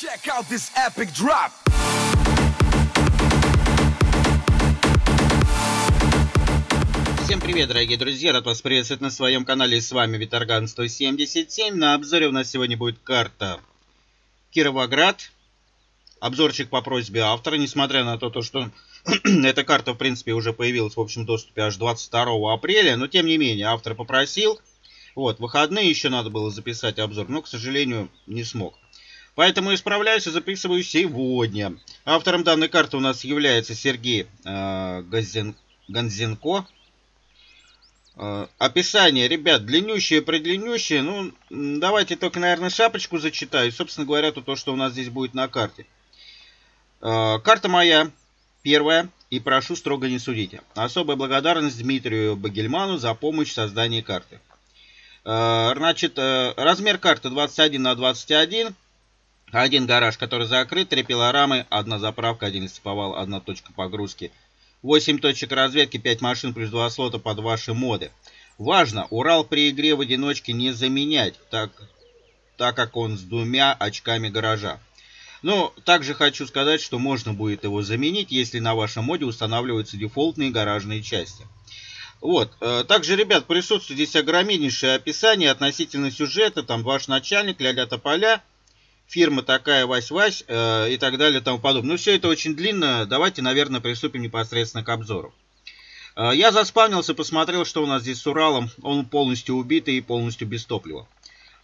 Check out this epic drop. Всем привет, дорогие друзья! Рад вас приветствовать на своем канале. С вами Витарган 177. На обзоре у нас сегодня будет карта Кировоград. Обзорчик по просьбе автора. Несмотря на то, что эта карта, в принципе, уже появилась в общем доступе аж 22 апреля. Но, тем не менее, автор попросил. Вот, выходные еще надо было записать обзор, но, к сожалению, не смог. Поэтому исправляюсь и записываю сегодня. Автором данной карты у нас является Сергей Ганзенко. Описание, ребят, длиннющее-предлиннющее. Ну, давайте только, наверное, шапочку зачитаю. Собственно говоря, то, что у нас здесь будет на карте. Карта моя первая. И прошу строго не судите. Особая благодарность Дмитрию Багельману за помощь в создании карты. Значит, размер карты 21 на 21. Один гараж, который закрыт, 3 пилорамы, 1 заправка, 1 степовал, 1 точка погрузки, 8 точек разведки, 5 машин плюс 2 слота под ваши моды. Важно, Урал при игре в одиночке не заменять, так как он с 2 очками гаража. Но также хочу сказать, что можно будет его заменить, если на вашем моде устанавливаются дефолтные гаражные части. Вот. Также, ребят, присутствует здесь огромнейшее описание относительно сюжета. Там ваш начальник, ля-ля тополя. Фирма такая, Вась-Вась и так далее и тому подобное. Но все это очень длинно. Давайте, наверное, приступим непосредственно к обзору. Я заспавнился, посмотрел, что у нас здесь с Уралом. Он полностью убитый и полностью без топлива.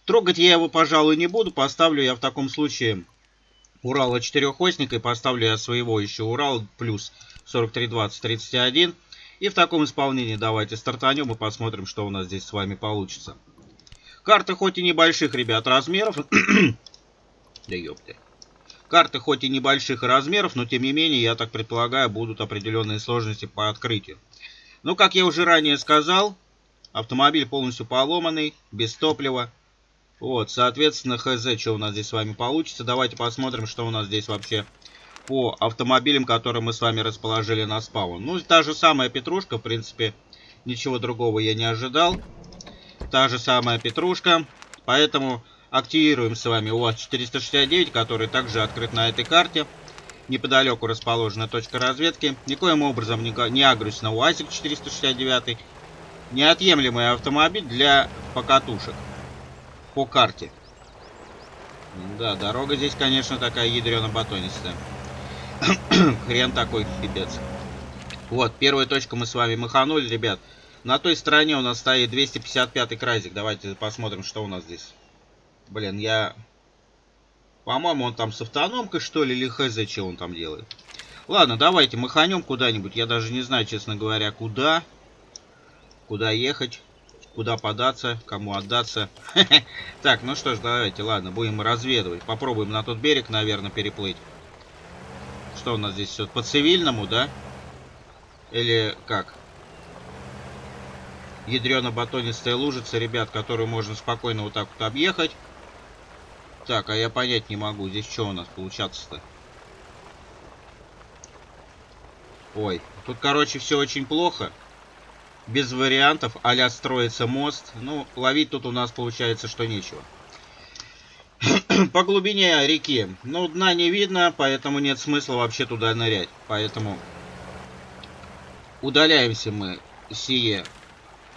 Трогать я его, пожалуй, не буду. Поставлю я в таком случае Урала четырехосник. И поставлю я своего еще Урал плюс 4320-31. И в таком исполнении давайте стартанем и посмотрим, что у нас здесь с вами получится. Карты хоть и небольших, ребят, размеров... Да ёпты. Карты хоть и небольших размеров, но тем не менее, я так предполагаю, будут определенные сложности по открытию. Но, как я уже ранее сказал, автомобиль полностью поломанный, без топлива. Вот, соответственно, хз, что у нас здесь с вами получится. Давайте посмотрим, что у нас здесь вообще по автомобилям, которые мы с вами расположили на спаун. Ну, та же самая петрушка, в принципе, ничего другого я не ожидал. Та же самая петрушка, поэтому... Активируем с вами УАЗ-469, который также открыт на этой карте. Неподалеку расположена точка разведки. Никоим образом не агрюсь на УАЗик 469. Неотъемлемый автомобиль для покатушек по карте. Да, дорога здесь, конечно, такая ядрёно-батонистая. Хрен такой, пипец. Вот, первая точка мы с вами маханули, ребят. На той стороне у нас стоит 255-й кразик. Давайте посмотрим, что у нас здесь. Блин, я... По-моему, он там с автономкой, что ли, или хз, что он там делает. Ладно, давайте маханем куда-нибудь. Я даже не знаю, честно говоря, куда. Куда ехать, куда податься, кому отдаться. Так, ну что ж, давайте, ладно, будем разведывать. Попробуем на тот берег, наверное, переплыть. Что у нас здесь все? По-цивильному, да? Или как? Ядрёно-батонистая лужица, ребят, которую можно спокойно вот так вот объехать. Так, а я понять не могу, здесь что у нас получаться-то? Ой, тут, короче, все очень плохо. Без вариантов, а-ля строится мост. Ну, ловить тут у нас получается, что нечего. По глубине реки, ну, дна не видно, поэтому нет смысла вообще туда нырять. Поэтому удаляемся мы сие.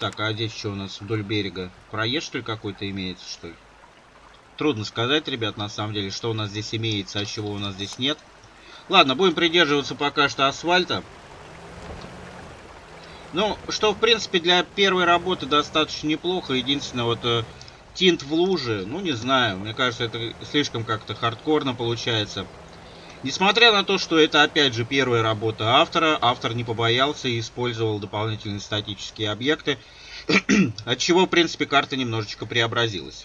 Так, а здесь что у нас вдоль берега? Проезд, что ли, какой-то имеется, что ли? Трудно сказать, ребят, на самом деле, что у нас здесь имеется, а чего у нас здесь нет. Ладно, будем придерживаться пока что асфальта. Ну, что, в принципе, для первой работы достаточно неплохо. Единственное, вот тинт в луже, ну, не знаю. Мне кажется, это слишком как-то хардкорно получается. Несмотря на то, что это, опять же, первая работа автора, автор не побоялся и использовал дополнительные статические объекты, отчего, в принципе, карта немножечко преобразилась.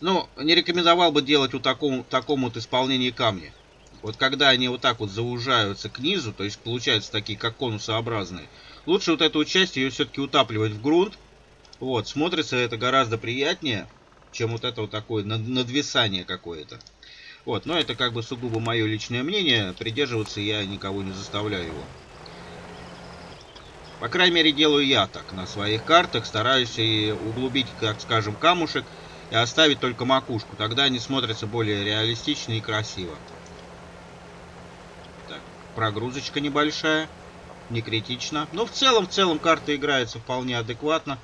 Ну, не рекомендовал бы делать вот такому вот исполнении камни. Вот когда они вот так вот заужаются к низу, то есть получаются такие, как конусообразные, лучше вот эту часть ее все-таки утапливать в грунт. Вот, смотрится это гораздо приятнее, чем вот это вот такое надвисание какое-то. Вот, но это как бы сугубо мое личное мнение, придерживаться я никого не заставляю его. По крайней мере, делаю я так на своих картах, стараюсь и углубить, так скажем, камушек, и оставить только макушку. Тогда они смотрятся более реалистично и красиво. Так, прогрузочка небольшая, не критично. Но в целом карта играется вполне адекватно.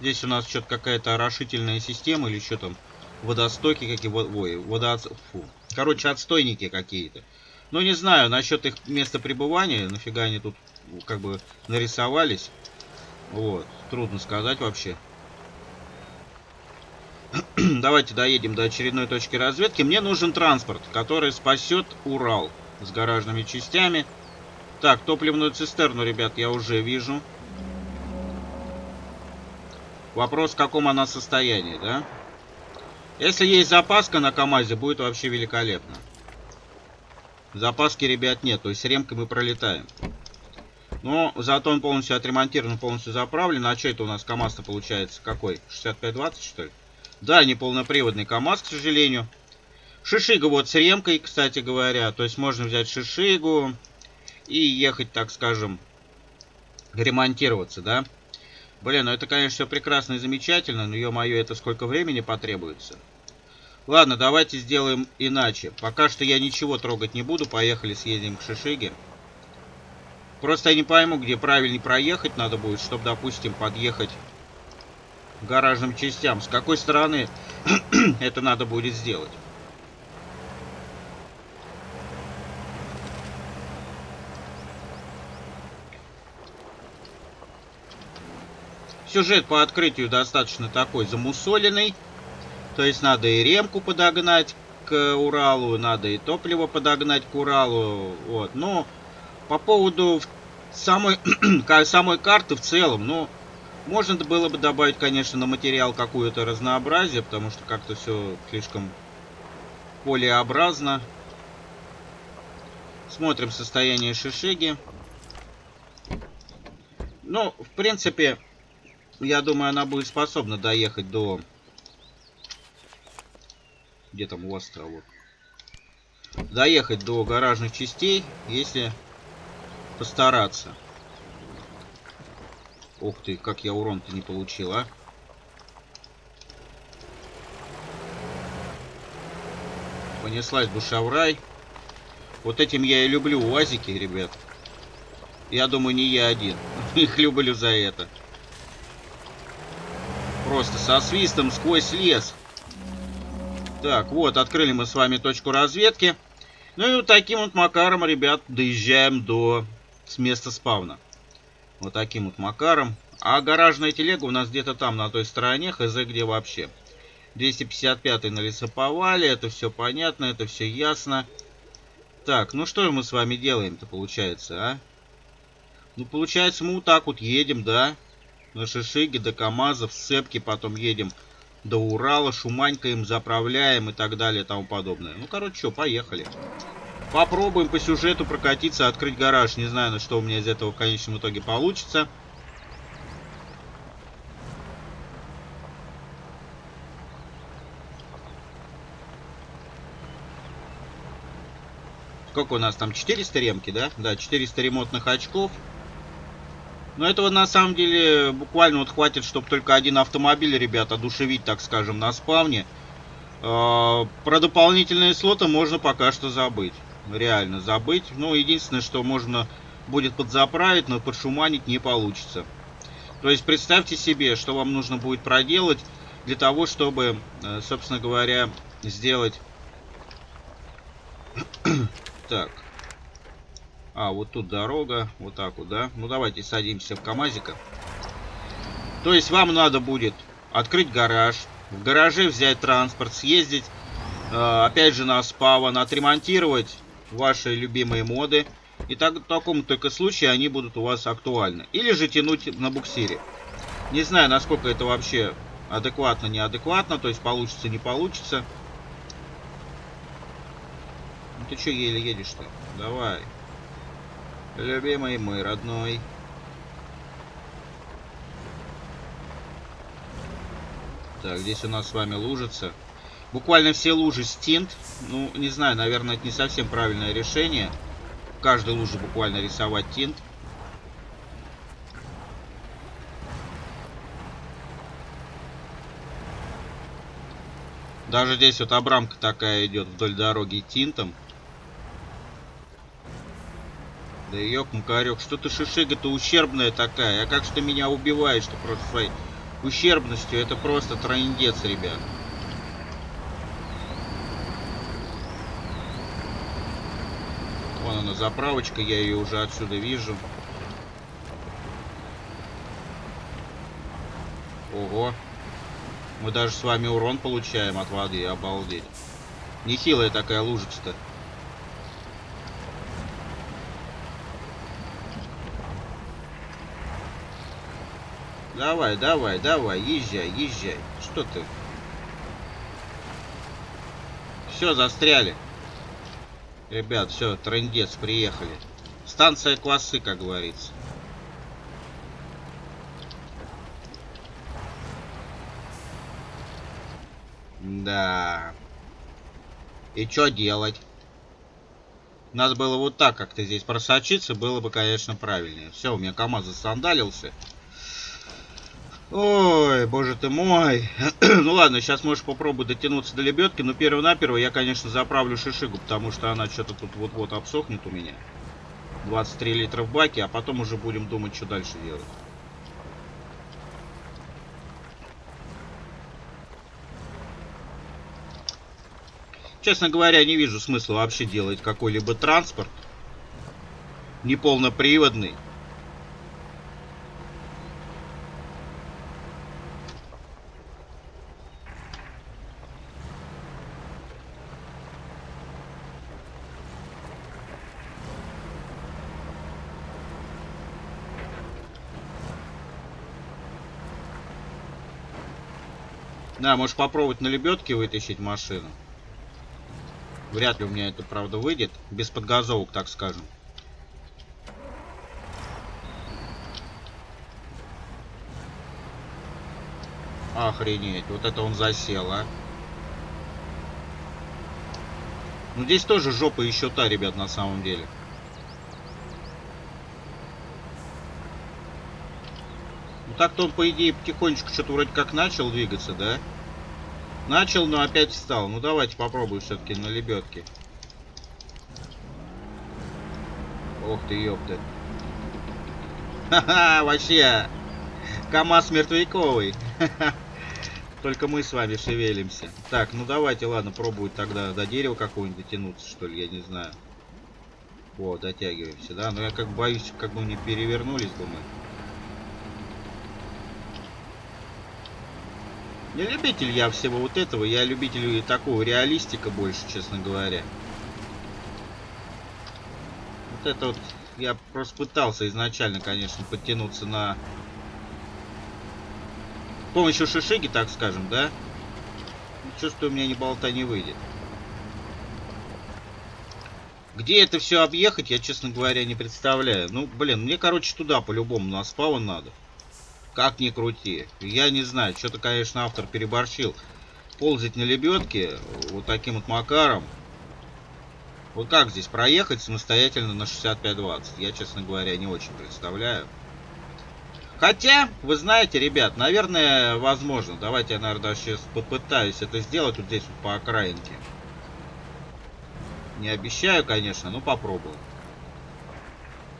Здесь у нас что-то какая-то орошительная система или что там, водостоки какие-то, ой, короче, отстойники какие-то. Ну, не знаю, насчет их места пребывания, нафига они тут как бы нарисовались. Вот, трудно сказать вообще. Давайте доедем до очередной точки разведки. Мне нужен транспорт, который спасет Урал с гаражными частями. Так, топливную цистерну, ребят, я уже вижу. Вопрос, в каком она состоянии, да? Если есть запаска на КАМАЗе, будет вообще великолепно. Запаски, ребят, нет, то есть ремкой мы пролетаем. Но зато он полностью отремонтирован, полностью заправлен. А что это у нас КАМАЗ-то получается? Какой? 6520, что ли? Да, неполноприводный КАМАЗ, к сожалению. Шишига вот с ремкой, кстати говоря. То есть можно взять Шишигу и ехать, так скажем, ремонтироваться, да? Блин, ну это, конечно, все прекрасно и замечательно, но, ё-моё, это сколько времени потребуется? Ладно, давайте сделаем иначе. Пока что я ничего трогать не буду. Поехали, съедем к Шишиге. Просто я не пойму, где правильнее проехать надо будет, чтобы, допустим, подъехать к гаражным частям. С какой стороны это надо будет сделать? Сюжет по открытию достаточно такой замусоленный. То есть надо и ремку подогнать к Уралу, надо и топливо подогнать к Уралу. Вот. Но по поводу самой карты в целом, ну, можно было бы добавить, конечно, на материал какое-то разнообразие, потому что как-то все слишком полеобразно. Смотрим состояние Шишиги. Ну, в принципе, я думаю, она будет способна доехать до... Где там у островок? Доехать до гаражных частей, если постараться. Ух ты, как я урон-то не получил, а? Понеслась душа в рай. Вот этим я и люблю УАЗики, ребят. Я думаю, не я один. Их люблю за это. Просто со свистом сквозь лес. Так, вот, открыли мы с вами точку разведки. Ну и вот таким вот макаром, ребят, доезжаем до места спавна. Вот таким вот макаром. А гаражная телега у нас где-то там, на той стороне, хз где вообще. 255-й на лесоповале, это все понятно, это все ясно. Так, ну что же мы с вами делаем-то, получается, а? Ну, получается, мы вот так вот едем, да? На Шишиге, до КамАЗа, в сцепке, потом едем... До Урала, шуманькаем, заправляем и так далее, и тому подобное. Ну, короче, что, поехали. Попробуем по сюжету прокатиться, открыть гараж. Не знаю, на что у меня из этого в конечном итоге получится. Сколько у нас там? 400 ремки, да? Да, 400 ремонтных очков. Но этого на самом деле буквально вот хватит, чтобы только один автомобиль, ребята, одушевить, так скажем, на спавне. Про дополнительные слоты можно пока что забыть. Реально забыть. Ну, единственное, что можно будет подзаправить, но подшуманить не получится. То есть представьте себе, что вам нужно будет проделать для того, чтобы, собственно говоря, сделать... Так... А, вот тут дорога, вот так вот, да? Ну, давайте садимся в КамАЗика. То есть вам надо будет открыть гараж, в гараже взять транспорт, съездить, опять же, на спавн, отремонтировать ваши любимые моды. И так, в таком только случае они будут у вас актуальны. Или же тянуть на буксире. Не знаю, насколько это вообще адекватно, неадекватно, то есть получится, не получится. Ну, ты что еле едешь-то? Давай. Любимый мой, родной. Так, здесь у нас с вами лужица. Буквально все лужи стинт. Ну, не знаю, наверное, это не совсем правильное решение. В каждой луже буквально рисовать тинт. Даже здесь вот обрамка такая идет вдоль дороги тинтом. Да ёк-макарёк, что-то шишига-то ущербная такая. А как что меня убивает, что просто своей ущербностью. Это просто трындец, ребят. Вон она, заправочка, я ее уже отсюда вижу. Ого. Мы даже с вами урон получаем от воды, обалдеть. Нехилая такая лужица-то. Давай, давай, давай, езжай, езжай. Что ты? Все, застряли. Ребят, все, трындец, приехали. Станция классы, как говорится. Да. И что делать? Надо было вот так как-то здесь просочиться, было бы, конечно, правильнее. Все, у меня КАМАЗ засандалился. Ой, боже ты мой. Ну ладно, сейчас можешь попробовать дотянуться до лебедки, но перво-наперво я, конечно, заправлю шишигу, потому что она что-то тут вот-вот обсохнет у меня. 23 литра в баке, а потом уже будем думать, что дальше делать. Честно говоря, не вижу смысла вообще делать какой-либо транспорт неполноприводный. Да, можешь попробовать на лебедке вытащить машину. Вряд ли у меня это, правда, выйдет. Без подгазовок, так скажем. Охренеть, вот это он засел, а. Ну, здесь тоже жопа еще та, ребят, на самом деле. Ну, так-то он, по идее, потихонечку что-то вроде как начал двигаться, да? Начал, но опять встал. Ну давайте попробуем все-таки на лебедке. Ох ты, ёпта. Ха-ха, вообще. КамАЗ мертвяковый. Ха-ха. Только мы с вами шевелимся. Так, ну давайте, ладно, пробовать тогда до дерева какого-нибудь дотянуться, что ли, я не знаю. О, дотягиваемся, да? Но я как боюсь, как бы не перевернулись, думаю. Не любитель я всего вот этого, я любитель и такого реалистика больше, честно говоря. Вот это вот, я просто пытался изначально, конечно, подтянуться на... С помощью шишиги, так скажем, да? Чувствую, у меня ни болта не выйдет. Где это все объехать, я, честно говоря, не представляю. Ну, блин, мне, короче, туда по-любому на спаун надо. Как ни крути. Я не знаю, что-то, конечно, автор переборщил. Ползать на лебедке вот таким вот макаром. Вот как здесь проехать самостоятельно на 6520? Я, честно говоря, не очень представляю. Хотя, вы знаете, ребят, наверное, возможно. Давайте я, наверное, даже сейчас попытаюсь это сделать вот здесь, вот по окраинке. Не обещаю, конечно, но попробую.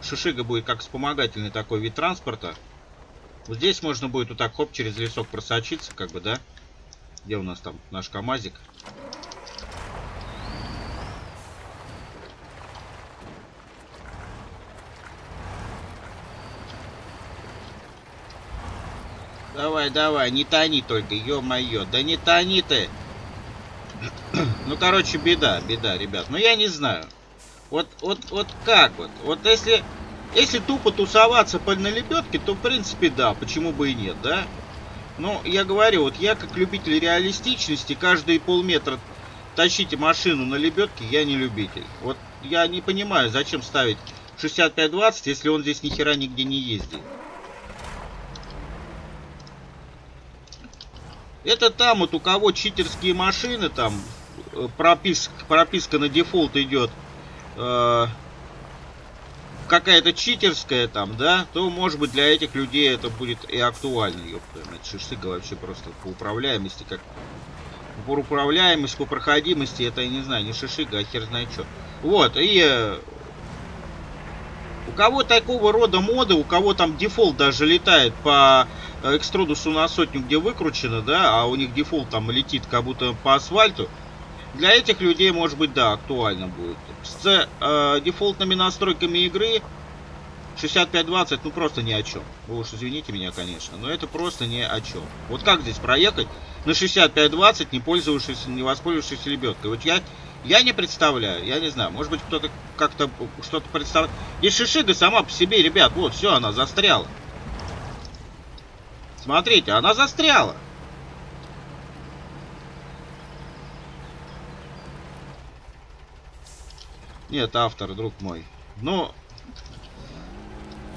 Шишига будет как вспомогательный такой вид транспорта. Вот здесь можно будет вот так, хоп, через лесок просочиться, как бы, да? Где у нас там наш КАМАЗик? Давай, давай, не тони только, ё-моё, да не тони ты! Ну, короче, беда, беда, ребят, ну я не знаю. Вот как вот, вот если... Если тупо тусоваться на лебедке, то в принципе да, почему бы и нет, да? Но я говорю, вот я как любитель реалистичности, каждые полметра тащите машину на лебедке, я не любитель. Вот я не понимаю, зачем ставить 65-20, если он здесь ни хера нигде не ездит. Это там вот у кого читерские машины, там прописка на дефолт идет. Какая-то читерская там, да, то, может быть, для этих людей это будет и актуально. Ёпта, шишига вообще просто по управляемости как По управляемости, по проходимости, это, я не знаю, не Шишига, а хер знает что. Вот, и у кого такого рода моды, у кого там дефолт даже летает по экструдусу на 100, где выкручено, да, а у них дефолт там летит как будто по асфальту, для этих людей, может быть, да, актуально будет. С дефолтными настройками игры 6520, ну, просто ни о чем. Вы уж извините меня, конечно, но это просто ни о чем. Вот как здесь проехать на 6520, не воспользовавшись лебедкой? Вот я не представляю, я не знаю, может быть, кто-то как-то что-то представляет. И Шишига сама по себе, ребят, вот, все, она застряла. Смотрите, она застряла. Нет, автор, друг мой, но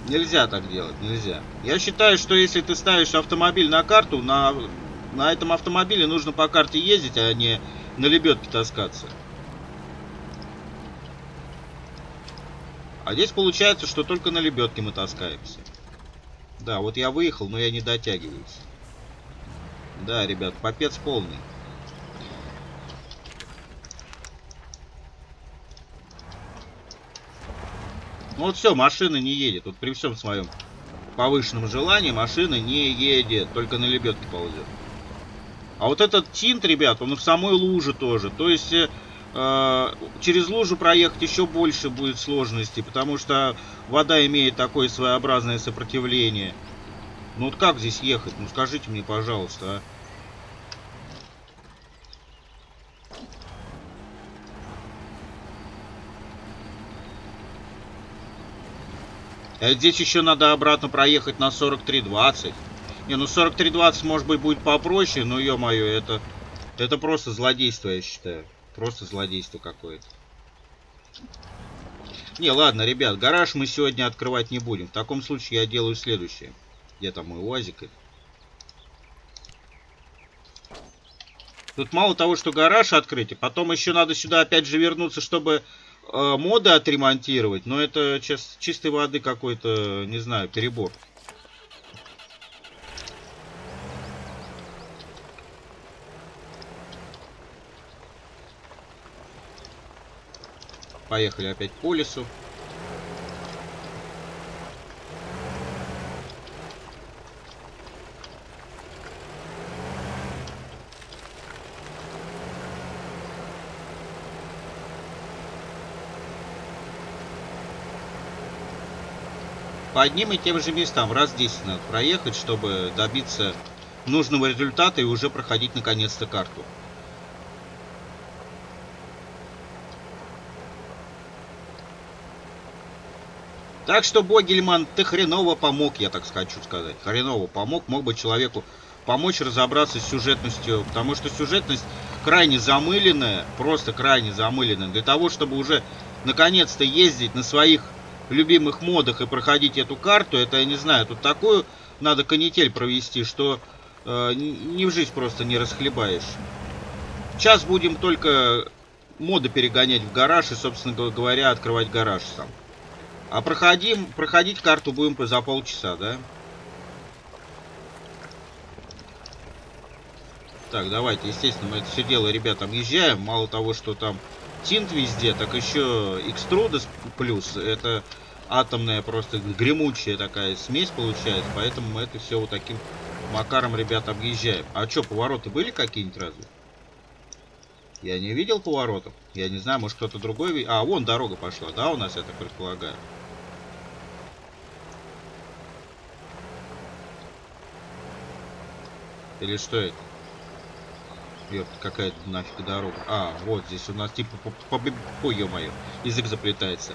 нельзя так делать, нельзя. Я считаю, что если ты ставишь автомобиль на карту, на этом автомобиле нужно по карте ездить, а не на лебедке таскаться. А здесь получается, что только на лебедке мы таскаемся. Да, вот я выехал, но я не дотягиваюсь. Да, ребят, попец полный. Ну вот все, машина не едет. Вот при всем своем повышенном желании машина не едет. Только на лебедке ползет. А вот этот тинт, ребят, он и в самой луже тоже. То есть через лужу проехать еще больше будет сложности, потому что вода имеет такое своеобразное сопротивление. Ну вот как здесь ехать? Ну скажите мне, пожалуйста, а? Здесь еще надо обратно проехать на 4320. Не, ну 4320 может быть будет попроще, но ё-моё, это просто злодейство, я считаю. Просто злодейство какое-то. Не, ладно, ребят, гараж мы сегодня открывать не будем. В таком случае я делаю следующее. Где там мой УАЗик? Тут мало того, что гараж открыть, и потом еще надо сюда опять же вернуться, чтобы моды отремонтировать, но это чистой воды какой-то, не знаю, перебор. Поехали опять по лесу. По одним и тем же местам раз 10 надо проехать, чтобы добиться нужного результата и уже проходить наконец-то карту. Так что, Багельман, ты хреново помог, я так хочу сказать. Хреново помог, мог бы человеку помочь разобраться с сюжетностью, потому что сюжетность крайне замыленная, просто крайне замыленная. Для того, чтобы уже наконец-то ездить на своих любимых модах и проходить эту карту, это, я не знаю, тут такую надо канитель провести, что ни в жизнь просто не расхлебаешь. Сейчас будем только моды перегонять в гараж и, собственно говоря, открывать гараж сам. А проходить карту будем за полчаса, да? Так, давайте, естественно, мы это все дело, ребята, объезжаем. Мало того, что там тинт везде, так еще экструдес плюс, это атомная просто гремучая такая смесь получается, поэтому мы это все вот таким макаром, ребят, объезжаем. А что, повороты были какие-нибудь разве? Я не видел поворотов, я не знаю, может кто-то другой. А, вон дорога пошла, да, у нас, я так предполагаю. Или что это? Какая-то нафиг дорога. А, вот здесь у нас типа по ё-моё, язык заплетается.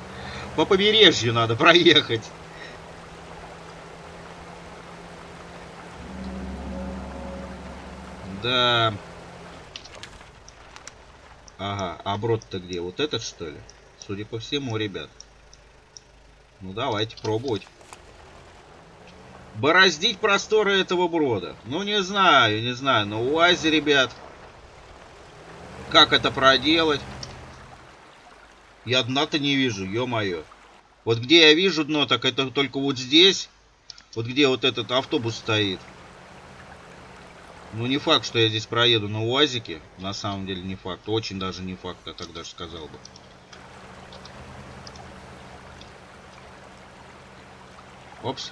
По побережью надо проехать. Да. Ага, а брод-то где? Вот этот, что ли? Судя по всему, ребят. Ну давайте пробовать. Бороздить просторы этого брода. Ну не знаю, не знаю. Но УАЗ, ребят. Как это проделать? Я дна-то не вижу, ё-моё. Вот где я вижу дно, так это только вот здесь. Вот где вот этот автобус стоит. Ну, не факт, что я здесь проеду на УАЗике. На самом деле не факт. Очень даже не факт, я так даже сказал бы. Опс.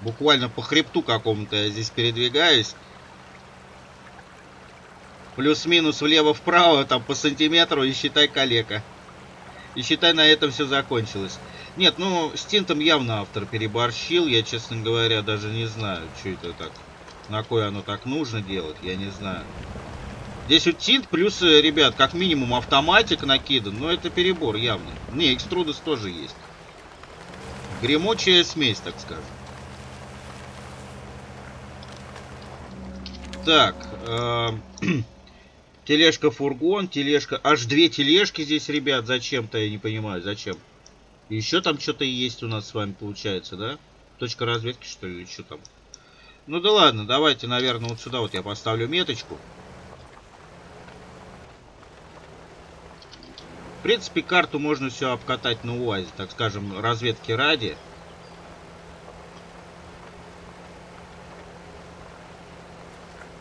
Буквально по хребту какому-то я здесь передвигаюсь. Плюс-минус влево-вправо, там по сантиметру, и считай, калека. И считай, на этом все закончилось. Нет, ну, с тинтом явно автор переборщил. Я, честно говоря, даже не знаю, что это так. На кое оно так нужно делать, я не знаю. Здесь вот тинт плюс, ребят, как минимум автоматик накидан. Но это перебор явно. Не, экструдес тоже есть. Гремучая смесь, так скажем. Так, тележка-фургон, тележка... Аж две тележки здесь, ребят, зачем-то, я не понимаю, зачем. Еще там что-то есть у нас с вами, получается, да? Точка разведки, что ли, или что там? Ну да ладно, давайте, наверное, вот сюда вот я поставлю меточку. В принципе, карту можно все обкатать на УАЗе, так скажем, разведки ради.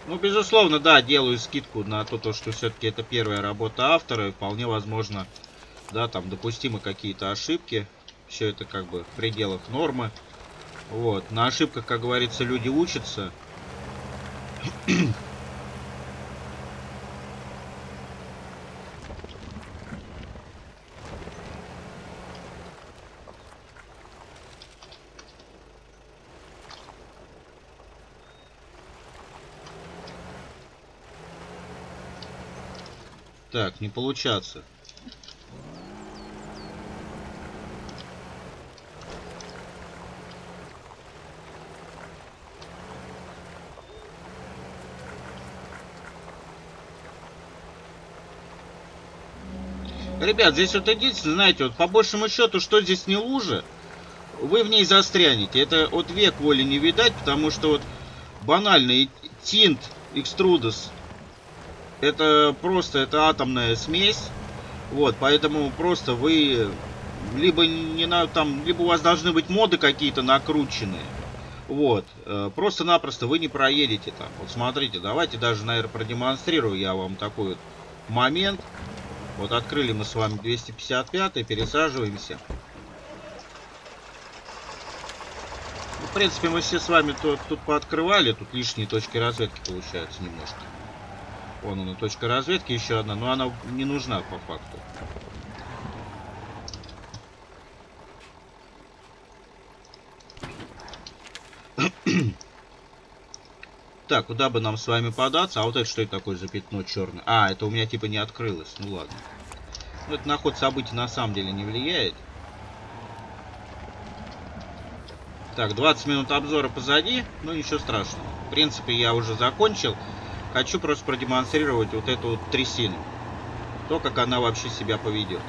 Ну, безусловно, да, делаю скидку на то, что все-таки это первая работа автора. И вполне возможно, да, там допустимы какие-то ошибки. Все это как бы в пределах нормы. Вот. На ошибках, как говорится, люди учатся. Так, не получаться. Ребят, здесь вот единственное, знаете, вот по большему счету, что здесь не лужа, вы в ней застрянете. Это вот век воли не видать, потому что вот банальный тинт, экструдес. Это просто, это атомная смесь, вот, поэтому просто вы, либо не на, там, либо у вас должны быть моды какие-то накрученные, вот, просто-напросто вы не проедете там. Вот смотрите, давайте даже, наверное, продемонстрирую я вам такой вот момент. Вот открыли мы с вами 255, пересаживаемся. В принципе, мы все с вами тут пооткрывали, тут лишние точки разведки получаются немножко. Вон она, точка разведки, еще одна, но она не нужна по факту. Так, куда бы нам с вами податься? А вот это что это такое за пятно черное? А, это у меня типа не открылось, ну ладно. Ну, это на ход событий на самом деле не влияет. Так, 20 минут обзора позади, ну ничего страшного. В принципе, я уже закончил. Хочу просто продемонстрировать вот эту вот трясину. То, как она вообще себя поведет.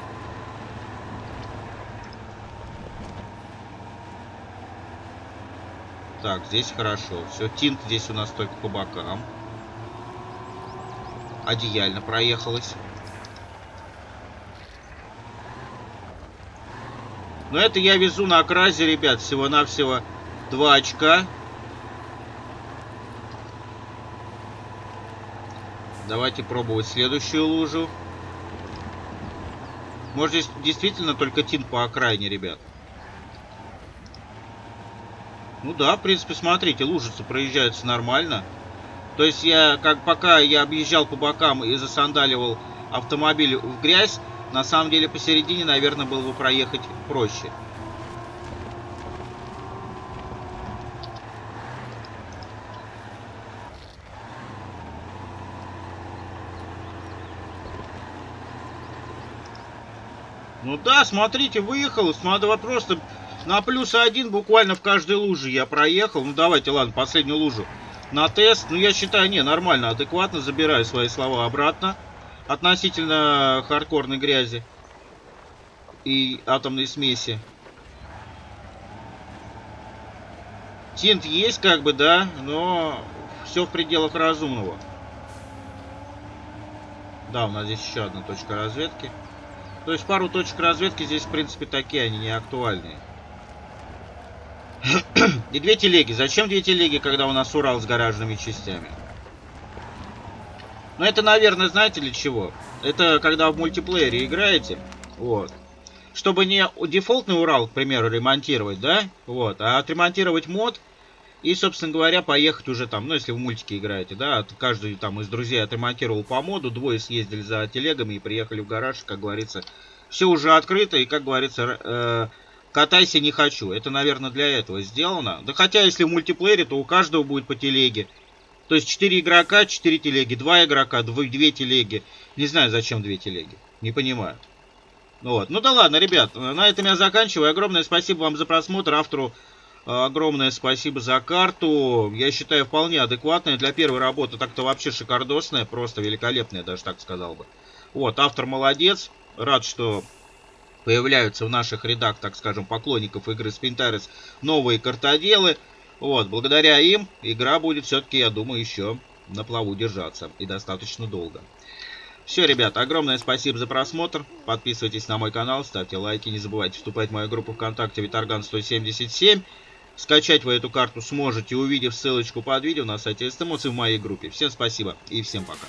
Так, здесь хорошо. Все, тинт здесь у нас только по бокам. Одеяльно проехалось. Но это я везу на окрасе, ребят, всего-навсего 2 очка. Давайте пробовать следующую лужу. Может, здесь действительно только тинт по окраине, ребят. Ну да, в принципе, смотрите, лужицы проезжаются нормально. То есть я, как пока я объезжал по бокам и засандаливал автомобиль в грязь, на самом деле посередине, наверное, было бы проехать проще. Ну да, смотрите, выехал. Надо просто на +1 буквально в каждой луже я проехал. Ну давайте, ладно, последнюю лужу на тест. Ну я считаю, не, нормально, адекватно. Забираю свои слова обратно. Относительно хардкорной грязи и атомной смеси. Тинт есть, как бы, да, но все в пределах разумного. Да, у нас здесь еще одна точка разведки. То есть пару точек разведки здесь, в принципе, такие, они не актуальные. И две телеги. Зачем две телеги, когда у нас Урал с гаражными частями? Ну, это, наверное, знаете для чего? Это когда в мультиплеере играете, вот. Чтобы не дефолтный Урал, к примеру, ремонтировать, да? Вот. А отремонтировать мод и, собственно говоря, поехать уже там, ну, если в мультике играете, да? Каждый там из друзей отремонтировал по моду, двое съездили за телегами и приехали в гараж, как говорится. Все уже открыто и, как говорится, катайся не хочу. Это, наверное, для этого сделано. Да хотя, если в мультиплеере, то у каждого будет по телеге. То есть 4 игрока, 4 телеги, 2 игрока, 2 телеги. Не знаю, зачем 2 телеги. Не понимаю. Вот. Ну да ладно, ребят, на этом я заканчиваю. Огромное спасибо вам за просмотр, автору огромное спасибо за карту. Я считаю, вполне адекватная для первой работы. Так-то вообще шикардосная, просто великолепная, даже так сказал бы. Вот, автор молодец. Рад, что появляются в наших рядах, так скажем, поклонников игры Spintares новые картоделы. Вот, благодаря им игра будет все-таки, я думаю, еще на плаву держаться. И достаточно долго. Все, ребят, огромное спасибо за просмотр. Подписывайтесь на мой канал, ставьте лайки. Не забывайте вступать в мою группу ВКонтакте Витарган 177. Скачать вы эту карту сможете, увидев ссылочку под видео на сайте stmods и в моей группе. Всем спасибо и всем пока.